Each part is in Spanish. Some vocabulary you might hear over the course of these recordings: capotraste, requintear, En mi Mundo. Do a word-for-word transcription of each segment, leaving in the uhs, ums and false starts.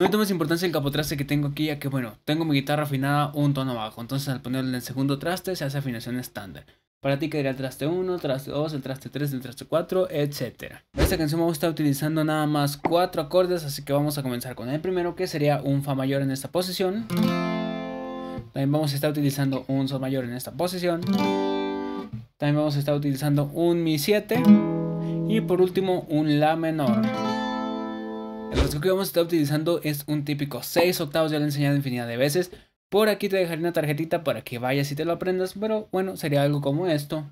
No le tomes importancia el capotraste que tengo aquí, ya que bueno, tengo mi guitarra afinada un tono bajo, entonces al ponerle en el segundo traste se hace afinación estándar. Para ti quedaría el traste uno, el traste dos, el traste tres, el traste cuatro, etcétera. Esta canción me gusta utilizando nada más cuatro acordes, así que vamos a comenzar con el primero, que sería un fa mayor en esta posición. También vamos a estar utilizando un sol mayor en esta posición. También vamos a estar utilizando un mi siete y por último un la menor. El rasgo que vamos a estar utilizando es un típico seis octavos, ya lo he enseñado infinidad de veces. Por aquí te dejaré una tarjetita para que vayas y te lo aprendas, pero bueno, sería algo como esto.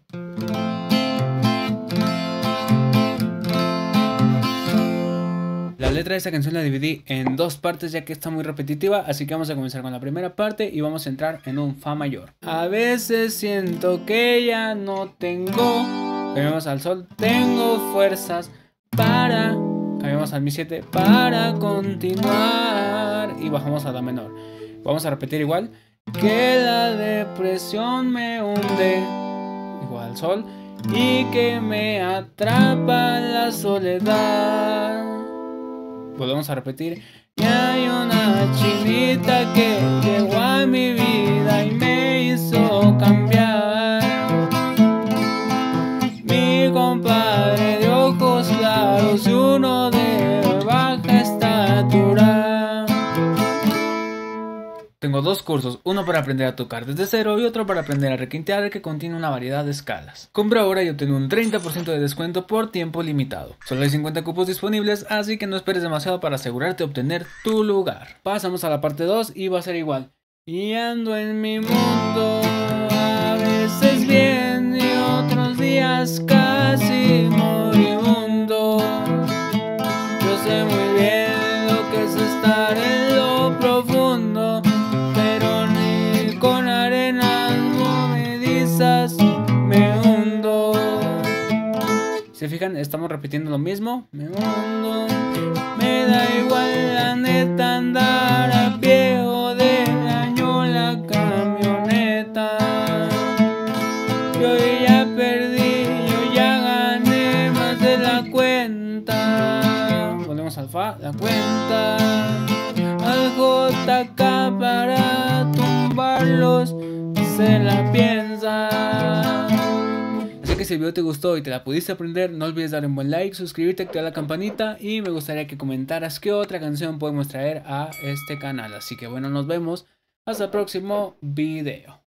La letra de esta canción la dividí en dos partes ya que está muy repetitiva, así que vamos a comenzar con la primera parte y vamos a entrar en un fa mayor. A veces siento que ya no tengo, cambiamos al sol, tengo fuerzas para... Cambiamos al mi siete para continuar y bajamos a la menor. Vamos a repetir igual. Que la depresión me hunde, igual al sol, y que me atrapa la soledad. Volvemos a repetir. Y hay una chinita que llegó a mi vida y me hizo cambiar. Mi compadre de ojos claros y uno de baja estatura. Tengo dos cursos, uno para aprender a tocar desde cero y otro para aprender a requintear, que contiene una variedad de escalas. Compra ahora y obtén un treinta por ciento de descuento por tiempo limitado. Solo hay cincuenta cupos disponibles, así que no esperes demasiado para asegurarte de obtener tu lugar. Pasamos a la parte dos y va a ser igual. Y ando en mi mundo, a veces bien y otros días casi moribundo. Yo sé muy bien lo que es estar en lo profundo, pero ni con arenas movedizas me hundo. ¿Se fijan? Estamos repitiendo lo mismo. Me hundo. Me da igual la neta andar a pie o de año la camioneta. Yo ya perdí, yo ya gané más de la cuenta. Volvemos al fa, la cuenta. Al J K para tumbarlos se la piensa. Así que si el video te gustó y te la pudiste aprender, no olvides dar un buen like, suscribirte, activar la campanita y me gustaría que comentaras qué otra canción podemos traer a este canal. Así que bueno, nos vemos hasta el próximo video.